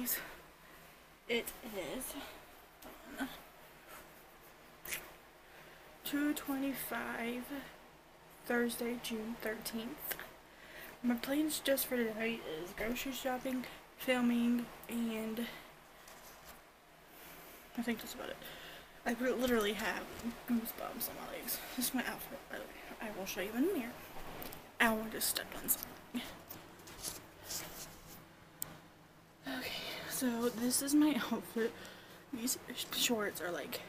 guys, it is 2:25 Thursday, June 13th. My plans just for tonight is grocery shopping, filming, and I think that's about it. I literally have goosebumps on my legs. This is my outfit, by the way. I will show you in the mirror. I want to step on something. Okay, so this is my outfit. These shorts are like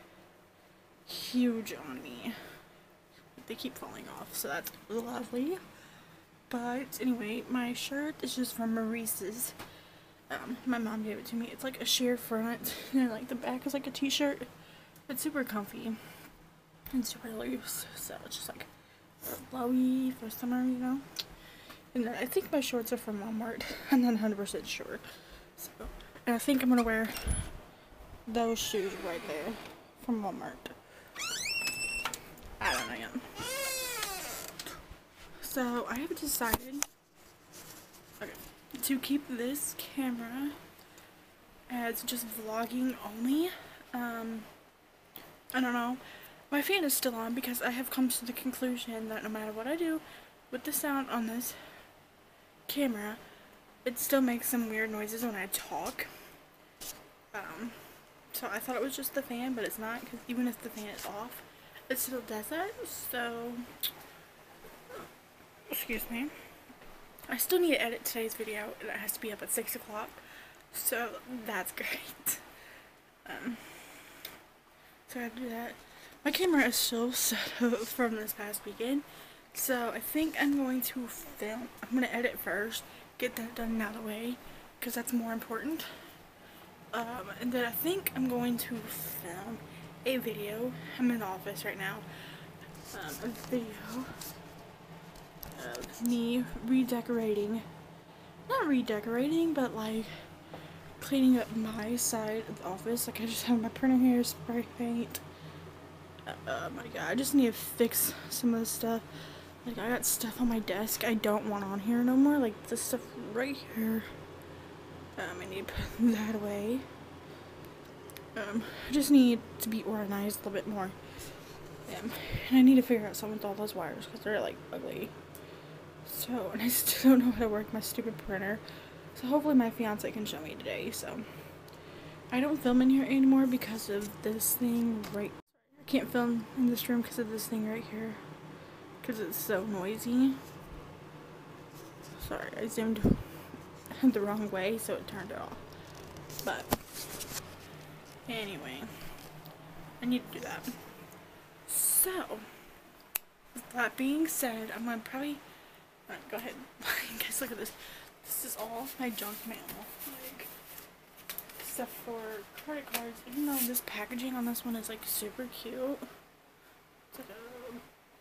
huge on me. They keep falling off, so that's lovely. But anyway, my shirt is just from Maurice's. My mom gave it to me. It's like a sheer front, and like the back is like a t-shirt. It's super comfy and super loose, so it's just like flowy for summer, you know. And then I think my shorts are from Walmart. I'm not 100% sure. So, and I think I'm gonna wear those shoes right there from Walmart. I don't know yet. So I have decided, okay, to keep this camera as just vlogging only. I don't know. My fan is still on because I have come to the conclusion that no matter what I do with the sound on this camera, it still makes some weird noises when I talk. So I thought it was just the fan, but it's not, because even if the fan is off, it still does that. So, excuse me. I still need to edit today's video, and it has to be up at 6 o'clock. So that's great. So I do that. My camera is still set up from this past weekend, so I think I'm going to film. I'm going to edit first, get that done out of the way, because that's more important. And then I think I'm going to film a video. I'm in the office right now. A video of me redecorating. Not redecorating, but like cleaning up my side of the office. Like I just have my printer here, spray paint. Oh my god, I just need to fix some of this stuff. Like, I got stuff on my desk I don't want on here no more. Like, this stuff right here. I need to put that away. I just need to be organized a little bit more. And I need to figure out something with all those wires, because they're, like, ugly. So, and I still don't know how to work my stupid printer. So, hopefully my fiance can show me today, so. I don't film in here anymore because of this thing right. Can't film in this room because of this thing right here, because it's so noisy. Sorry, I zoomed the wrong way, so it turned it off. But anyway, I need to do that. So with that being said, I'm gonna probably go ahead. Guys, look at this. This is all my junk mail, like stuff for credit cards, even though this packaging on this one is like super cute. It's like a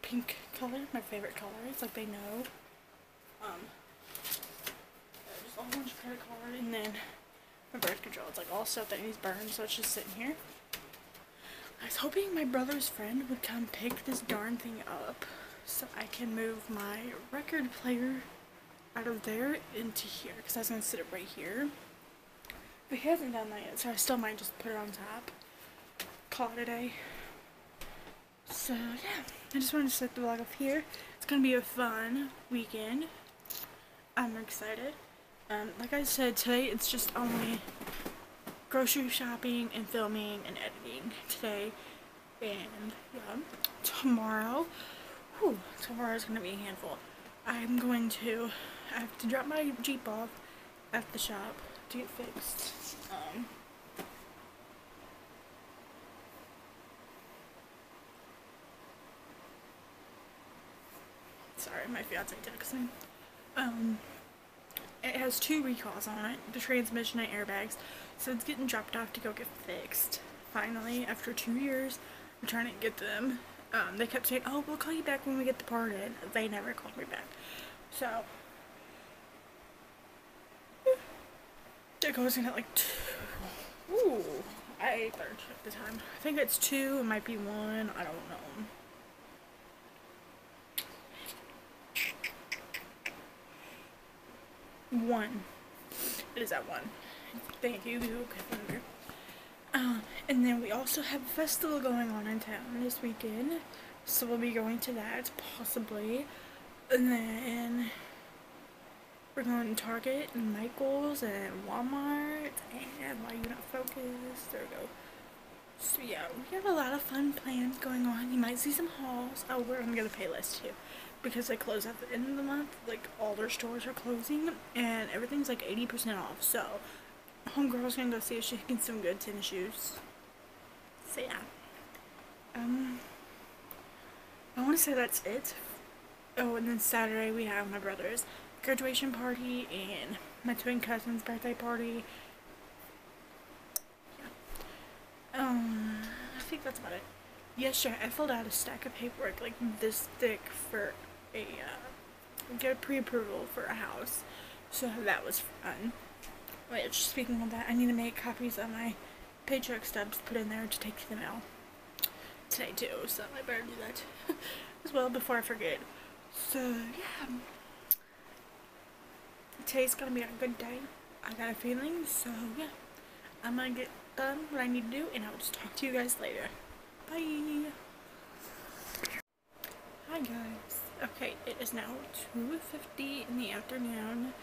pink color, my favorite color. It's like they know. Just a whole bunch of credit card, and then my birth control. It's like all stuff that needs burned, so it's just sitting here. I was hoping my brother's friend would come pick this darn thing up so I can move my record player out of there into here, because I was going to sit it right here. But he hasn't done that yet, so I still might just put it on top. Call it a day. So, yeah. I just wanted to set the vlog up here. It's going to be a fun weekend. I'm excited. Like I said, today it's just only grocery shopping and filming and editing today. And, yeah, tomorrow. Whew, tomorrow's going to be a handful. I have to drop my Jeep off at the shop to get fixed. Sorry, my fiance texted me. It has 2 recalls on it, the transmission and airbags, so it's getting dropped off to go get fixed. Finally, after 2 years, I'm trying to get them. They kept saying, "Oh, we'll call you back when we get the part in." They never called me back. So it goes in at like 2. Ooh, I ate third at the time. I think it's 2. It might be 1. I don't know. It is at 1. they do cover. And then we also have a festival going on in town this weekend, so we'll be going to that possibly. And then we're going to Target and Michael's and Walmart. And why are you not focused? There we go. So yeah, we have a lot of fun plans going on. You might see some hauls. Oh, we're gonna go to Payless too, because they close at the end of the month. Like all their stores are closing, and everything's like 80% off. So homegirl's gonna go see if she can get some good tennis shoes. So yeah, I want to say that's it. Oh, and then Saturday we have my brother's graduation party and my twin cousin's birthday party. I think that's about it. Yesterday, I filled out a stack of paperwork like this thick for a get a pre-approval for a house, so that was fun. Which, speaking of that, I need to make copies of my paycheck stubs, put in there to take to the mail today too, so I better do that as well before I forget. So yeah, today's gonna be a good day. I got a feeling, so yeah, I'm gonna get done what I need to do, and I'll just talk to you guys later. Bye. Hi guys. Okay, it is now 2:50 in the afternoon.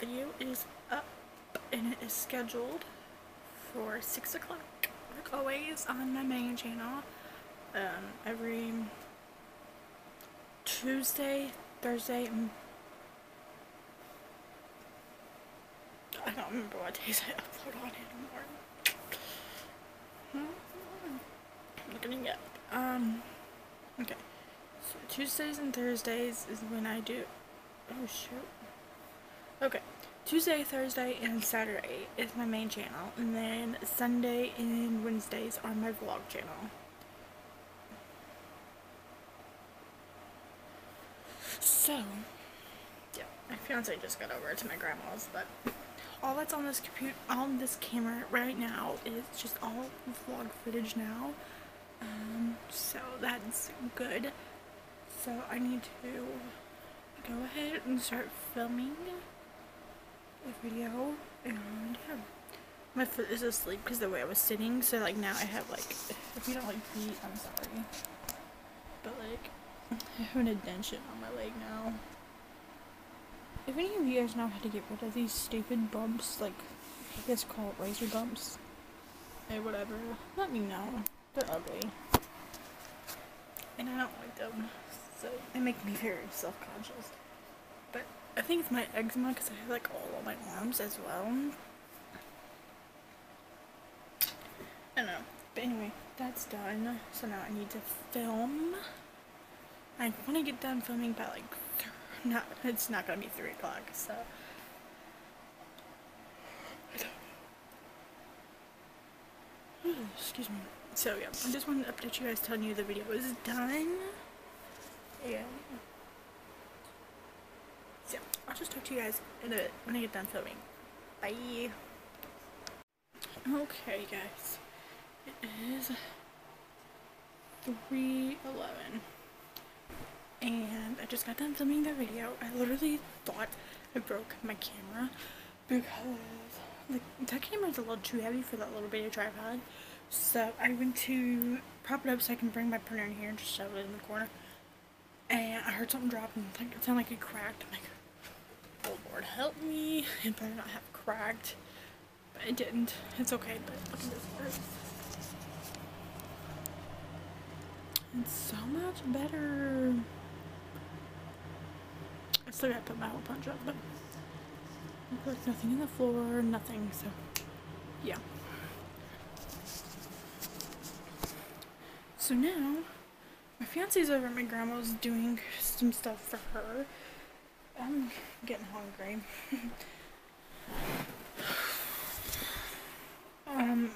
Video is up, and it is scheduled for 6 o'clock. Like always on my main channel. Every Tuesday, Thursday, and I don't remember what days I upload on anymore. I'm looking it up. Okay. So Tuesdays and Thursdays is when I do. Oh shoot. Okay. Tuesday, Thursday, and Saturday is my main channel, and then Sunday and Wednesdays are my vlog channel. So, yeah, my fiance just got over to my grandma's, but all that's on this computer, on this camera right now, is just all vlog footage now. So that's good. So I need to go ahead and start filming the video. And yeah, my foot is asleep because the way I was sitting. So like now I have like, if you don't like feet, I'm sorry, but like I have an indentation on my leg now. If any of you guys know how to get rid of these stupid bumps, like, I guess call it razor bumps, or whatever, let me know. They're ugly. And I don't like them, so they make me very self-conscious. But I think it's my eczema, because I have, like, all on my arms as well. I don't know. But anyway, that's done. So now I need to film. I want to get done filming by, like, it's not gonna be 3 o'clock, so excuse me. So yeah, I just wanted to update you guys, telling you the video is done. Yeah. So I'll just talk to you guys in a bit when I get done filming. Bye. Okay guys, it is 3:11. And I just got done filming the video. I literally thought I broke my camera because that camera's a little too heavy for that little bitty tripod. So I went to prop it up so I can bring my printer in here and just shove it in the corner. And I heard something drop and it sounded like it cracked. I'm like, oh Lord, help me. It better not have cracked. But it didn't. It's okay. But look at this first. It's so much better. I still gotta put my hole punch up, but I feel like nothing in the floor, nothing, so yeah. So now, my fiance's over at my grandma's doing some stuff for her. I'm getting hungry.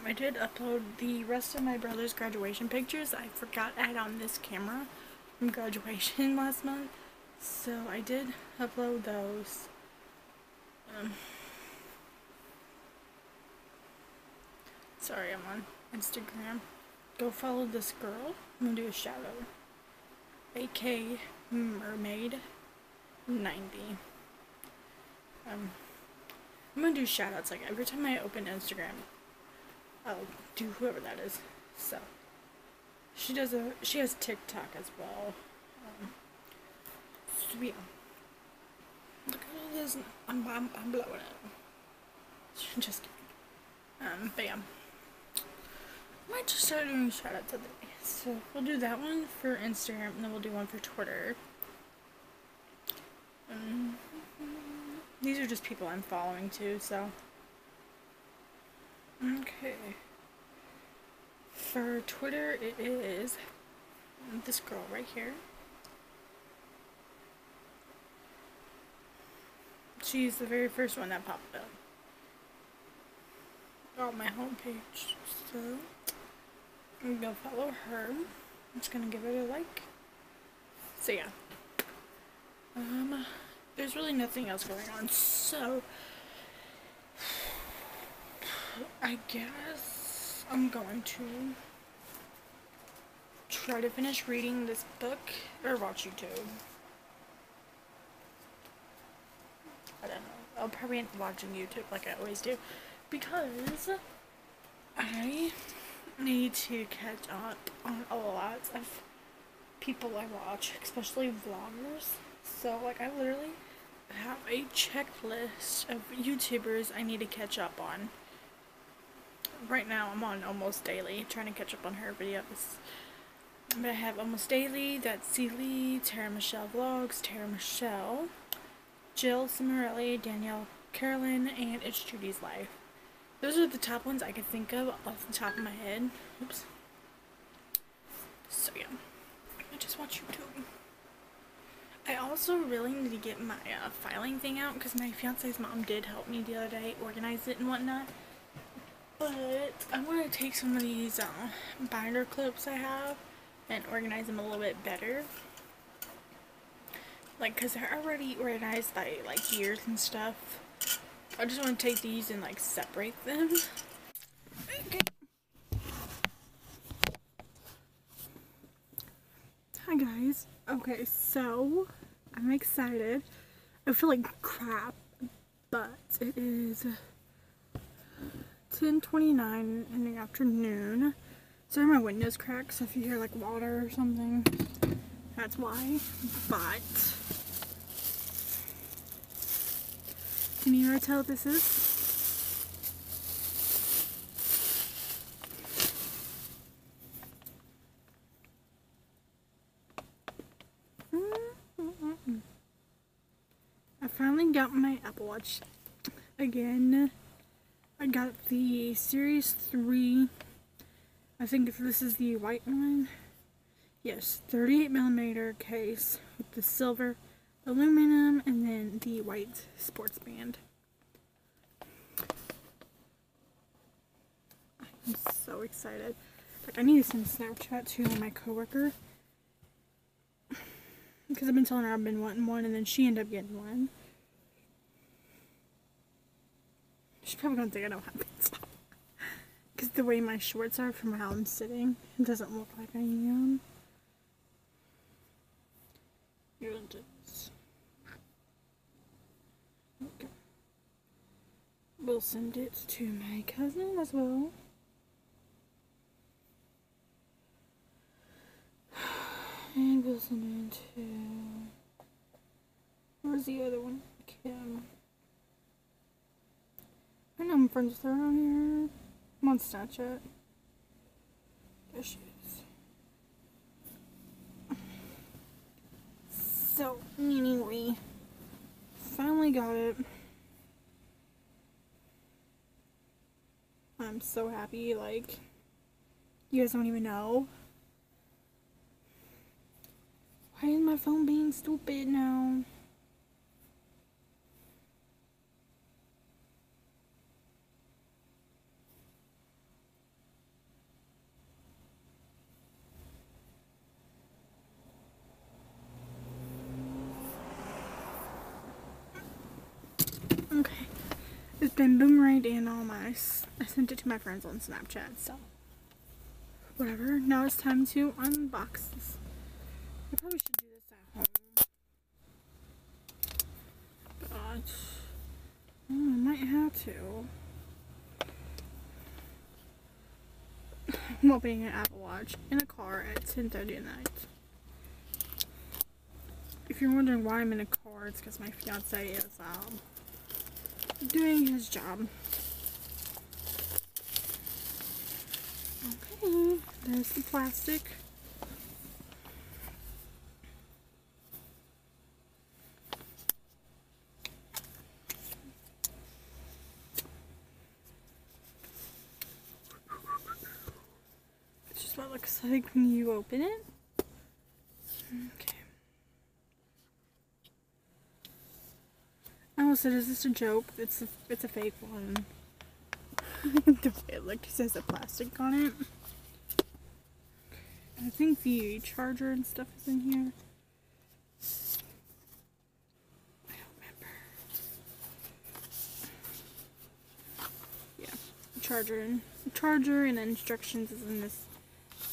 I did upload the rest of my brother's graduation pictures. I forgot to add on this camera from graduation last month. So I did upload those. Sorry, I'm on Instagram. Go follow this girl. I'm gonna do a shout out. AK Mermaid 90. I'm gonna do shout outs like every time I open Instagram. I'll do whoever that is. So she has TikTok as well. So yeah. Look at all this. I'm blowing it. Just kidding. But yeah. I might just start doing shout outs today. So we'll do that one for Instagram, and then we'll do one for Twitter. These are just people I'm following too, so. Okay. For Twitter, it is this girl right here. She's the very first one that popped up on my homepage, so I'm gonna go follow her. I'm just gonna give it a like. So yeah. There's really nothing else going on, so I guess I'm going to try to finish reading this book, or watch YouTube. I don't know. I'll probably end up watching YouTube like I always do, because I need to catch up on a lot of people I watch, especially vloggers. So, like, I literally have a checklist of YouTubers I need to catch up on. Right now, I'm on Almost Daily, trying to catch up on her videos. But I have Almost Daily, that's Cee Lee, Tara Michelle Vlogs, Tara Michelle, Jill Cimarelli, Danielle Carolyn, and It's Judy's Life. Those are the top ones I could think of off the top of my head. Oops. So, yeah. I just watch YouTube. I also really need to get my filing thing out, because my fiance's mom did help me the other day organize it and whatnot. But I'm going to take some of these binder clips I have and organize them a little bit better. Like, because they're already organized by, like, years and stuff. I just want to take these and, like, separate them. Okay. Hi, guys. Okay, so I'm excited. I feel like crap, but it is 10:29 in the afternoon. Sorry, my window's cracked, so if you hear like water or something, that's why. But can you already tell what this is? Got my Apple Watch again. I got the Series 3. I think this is the white one. Yes, 38mm case with the silver aluminum and then the white sports band. I'm so excited. Like, I need to send a Snapchat to my coworker, because I've been telling her I've been wanting one, and then she ended up getting one. She's probably gonna think I don't have it, because the way my shorts are from how I'm sitting, it doesn't look like I am. Here it is. Okay. We'll send it to my cousin as well. And we'll send it to... where's the other one? Kim. I know I'm friends with her on here. I'm on Snapchat. There she is. So, anyway. Finally got it. I'm so happy. Like, you guys don't even know. Why is my phone being stupid now? Okay, it's been boomeranged and all my, I sent it to my friends on Snapchat, so whatever. Now it's time to unbox this. I probably should do this at home, but I might have to. I'm opening an Apple Watch in a car at 10:30 at night. If you're wondering why I'm in a car, it's because my fiance is doing his job. Okay, there's the plastic. It's just what it looks like when you open it. Okay. I almost said, is this a joke? It's a fake one. The way it looked, it says the plastic on it. I think the charger and stuff is in here. I don't remember. Yeah, charger and instructions is in this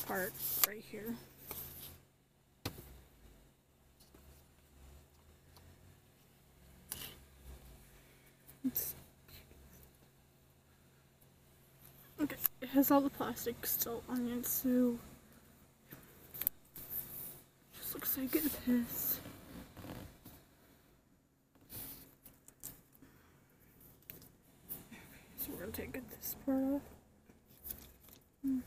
part right here. Okay, it has all the plastic still on it, so just looks like it is. So we're gonna take this part off. Mm-hmm.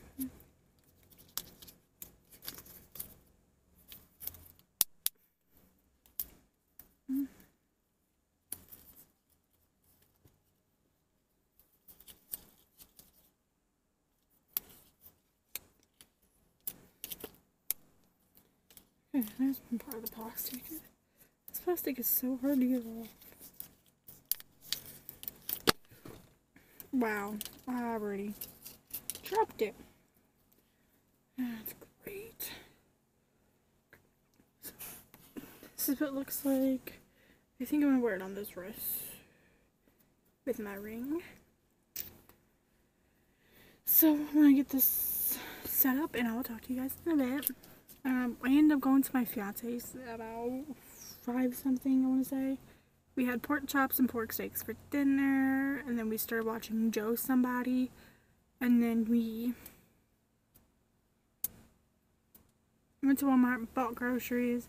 There's one part of the plastic. This plastic is so hard to get off. Wow, I already dropped it. That's great. This is what it looks like. I think I'm gonna wear it on this wrist with my ring. So I'm gonna get this set up and I will talk to you guys in a minute. I ended up going to my fiance's about 5 something, I want to say. We had pork chops and pork steaks for dinner, and then we started watching Joe Somebody, and then we went to Walmart, bought groceries,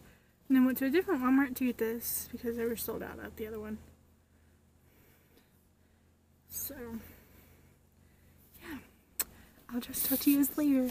and then went to a different Walmart to get this because they were sold out at the other one. So, yeah, I'll just talk to you guys later.